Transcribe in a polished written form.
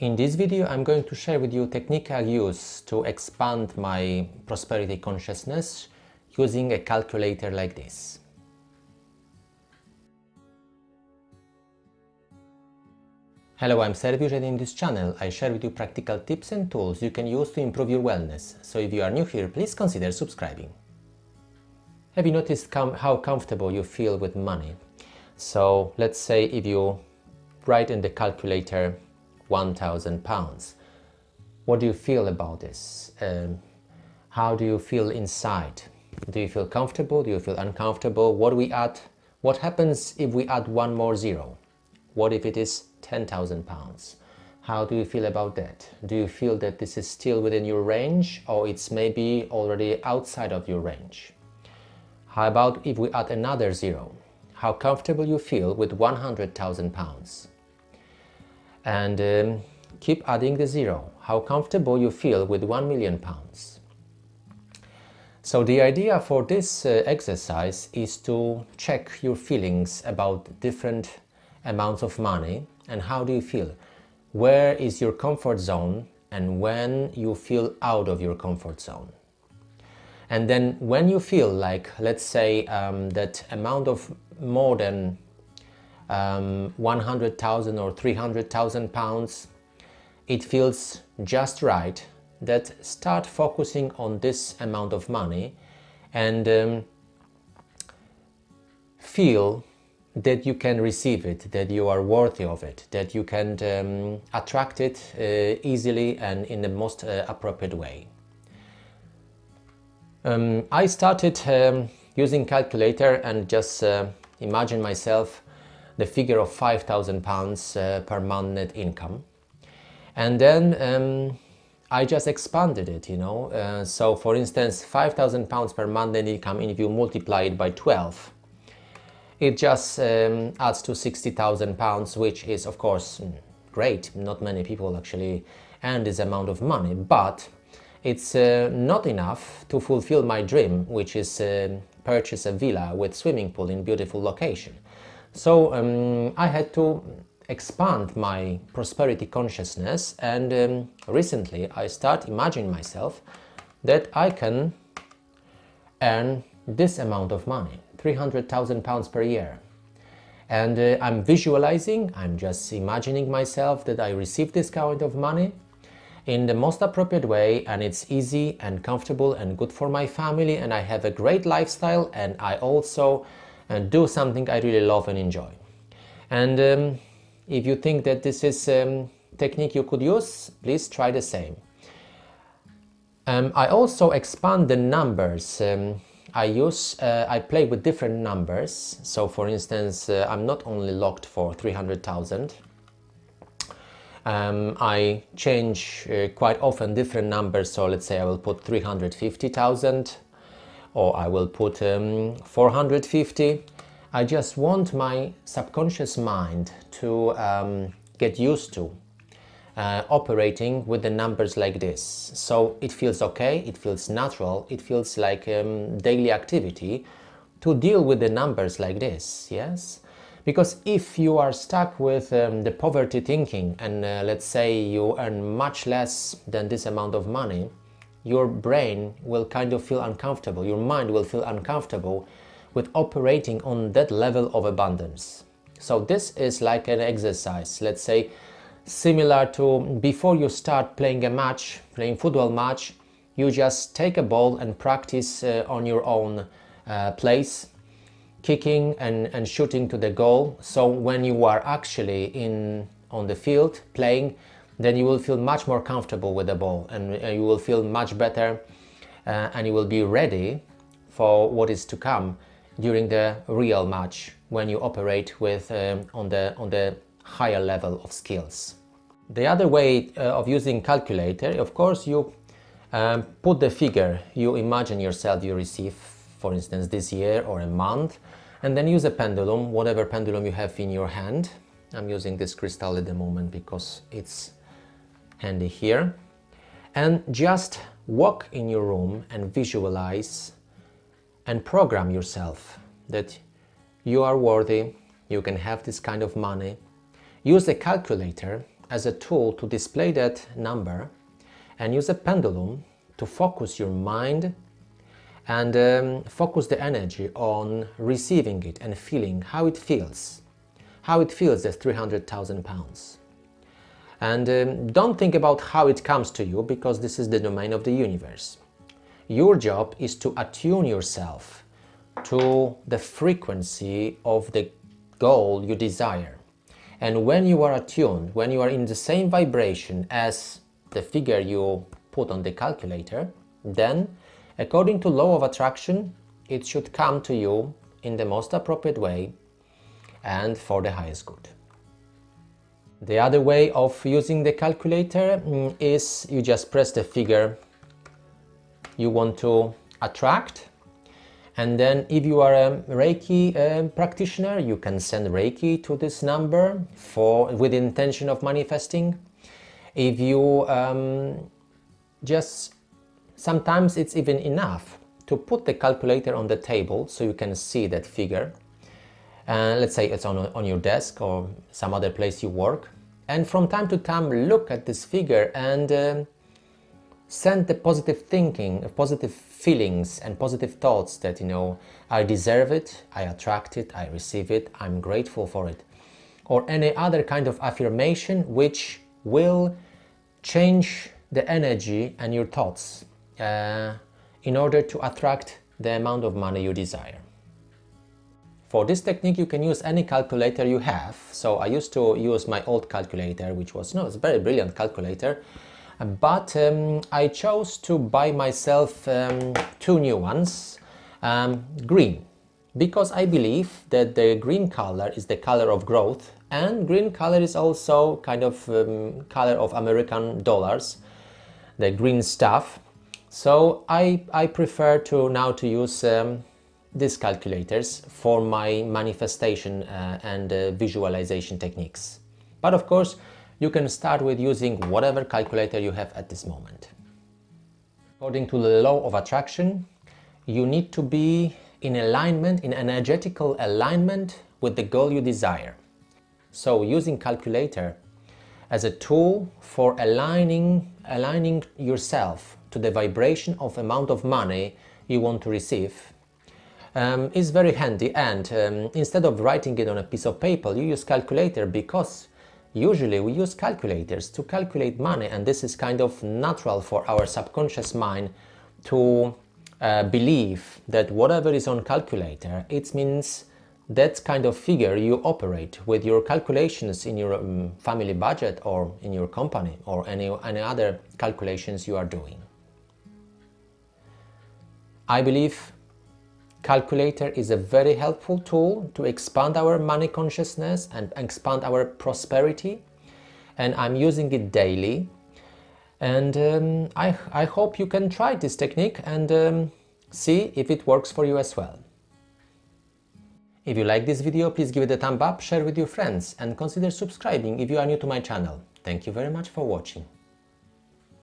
In this video, I'm going to share with you technique I use to expand my prosperity consciousness using a calculator like this. Hello, I'm Sergiusz, and in this channel I share with you practical tips and tools you can use to improve your wellness, so if you are new here, please consider subscribing. Have you noticed how comfortable you feel with money? So let's say if you write in the calculator £1,000, what do you feel about this? How do you feel inside? Do you feel comfortable? Do you feel uncomfortable? What do we add? What happens if we add one more zero? What if it is £10,000? How do you feel about that? Do you feel that this is still within your range, or it's maybe already outside of your range? How about if we add another zero? How comfortable you feel with £100,000? And keep adding the zero. How comfortable you feel with £1 million. So the idea for this exercise is to check your feelings about different amounts of money and how do you feel. Where is your comfort zone and when you feel out of your comfort zone. And then when you feel like, let's say that amount of more than 100,000 or 300,000 pounds, it feels just right, that start focusing on this amount of money and feel that you can receive it, that you are worthy of it, that you can attract it easily and in the most appropriate way. I started using calculator and just imagine myself the figure of £5,000 per month net income, and then I just expanded it, you know. So for instance, £5,000 per month net income, if you multiply it by 12, it just adds to £60,000, which is of course great. Not many people actually earn this amount of money, but it's not enough to fulfill my dream, which is purchase a villa with swimming pool in beautiful location. So I had to expand my prosperity consciousness, and recently I start imagining myself that I can earn this amount of money, £300,000 per year. And I'm visualizing, I'm just imagining myself that I receive this kind of money in the most appropriate way, and it's easy and comfortable and good for my family, and I have a great lifestyle, and I also do something I really love and enjoy. And if you think that this is a technique you could use, please try the same. I also expand the numbers I use. I play with different numbers. So for instance, I'm not only locked for 300,000. I change quite often different numbers, so let's say I will put 350,000 or I will put 450. I just want my subconscious mind to get used to operating with the numbers like this. So it feels okay, it feels natural, it feels like daily activity to deal with the numbers like this, yes? Because if you are stuck with the poverty thinking and let's say you earn much less than this amount of money, your brain will kind of feel uncomfortable, your mind will feel uncomfortable with operating on that level of abundance. So this is like an exercise, let's say similar to before you start playing a match, playing football match, you just take a ball and practice on your own place, kicking and shooting to the goal. So when you are actually on the field playing, then you will feel much more comfortable with the ball, and you will feel much better and you will be ready for what is to come during the real match when you operate with on the higher level of skills. The other way of using calculator, of course, you put the figure you imagine yourself you receive, for instance this year or a month, and then use a pendulum, whatever pendulum you have in your hand. I'm using this crystal at the moment because it's handy here. And just walk in your room and visualize and program yourself that you are worthy, you can have this kind of money. Use a calculator as a tool to display that number and use a pendulum to focus your mind and focus the energy on receiving it and feeling how it feels as 300,000 pounds. And don't think about how it comes to you, because this is the domain of the universe. Your job is to attune yourself to the frequency of the goal you desire. And when you are attuned, when you are in the same vibration as the figure you put on the calculator, then according to law of attraction, it should come to you in the most appropriate way and for the highest good. The other way of using the calculator is you just press the figure you want to attract, and then if you are a Reiki practitioner, you can send Reiki to this number with the intention of manifesting. If you sometimes it's even enough to put the calculator on the table so you can see that figure. Let's say it's on your desk or some other place you work, and from time to time look at this figure and send the positive thinking, positive feelings and positive thoughts that, you know, I deserve it, I attract it, I receive it, I'm grateful for it, or any other kind of affirmation which will change the energy and your thoughts in order to attract the amount of money you desire. For this technique, you can use any calculator you have. So I used to use my old calculator, which was, no, it's a very brilliant calculator, but I chose to buy myself two new ones, green, because I believe that the green color is the color of growth, and green color is also kind of color of American dollars, the green stuff. So I prefer to now to use these calculators for my manifestation and visualization techniques. But of course, you can start with using whatever calculator you have at this moment. According to the law of attraction, you need to be in alignment, in energetical alignment with the goal you desire. So using calculator as a tool for aligning yourself to the vibration of amount of money you want to receive, is very handy. And instead of writing it on a piece of paper, you use calculator, because usually we use calculators to calculate money, and this is kind of natural for our subconscious mind to believe that whatever is on calculator, it means that kind of figure you operate with your calculations in your family budget or in your company or any other calculations you are doing. I believe calculator is a very helpful tool to expand our money consciousness and expand our prosperity, and I'm using it daily, and I hope you can try this technique and see if it works for you as well. If you like this video, please give it a thumb up, share with your friends and consider subscribing if you are new to my channel. Thank you very much for watching.